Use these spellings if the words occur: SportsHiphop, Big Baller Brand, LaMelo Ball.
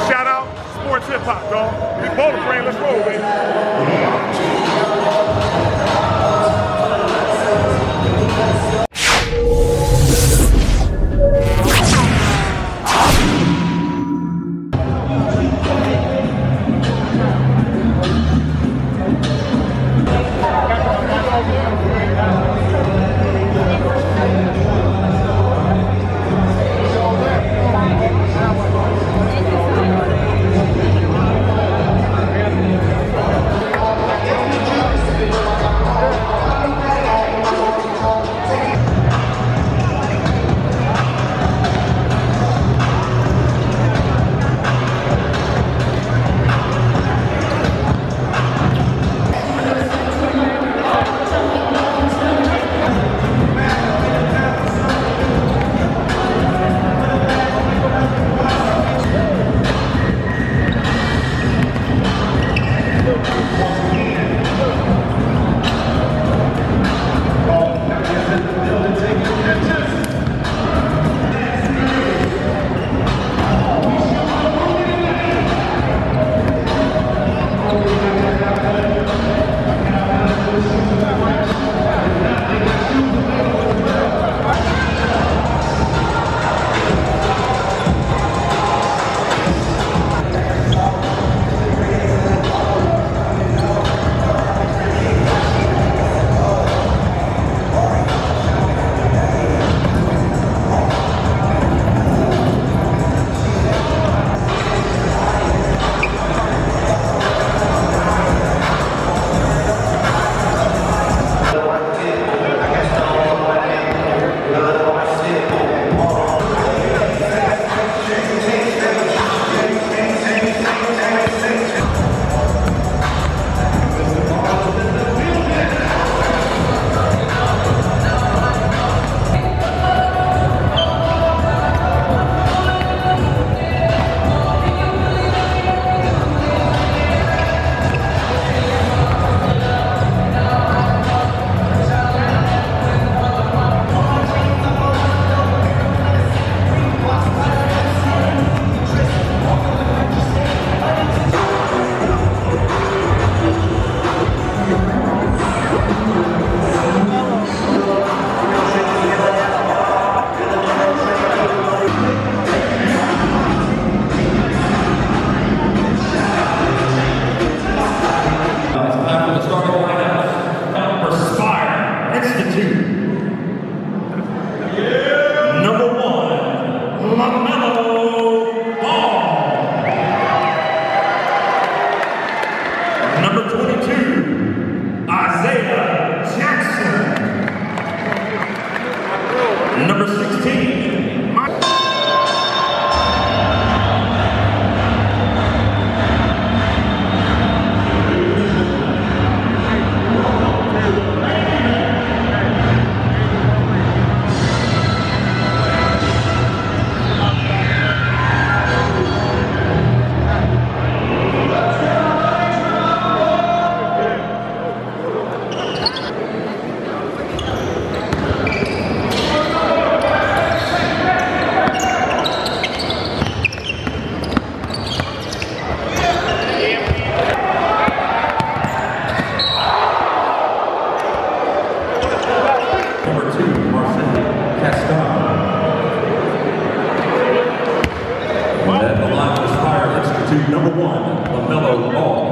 Shout out Sports Hip Hop, dog. Big Baller Brand, let's roll, baby. Number 1, LaMelo Ball. LaMelo Ball.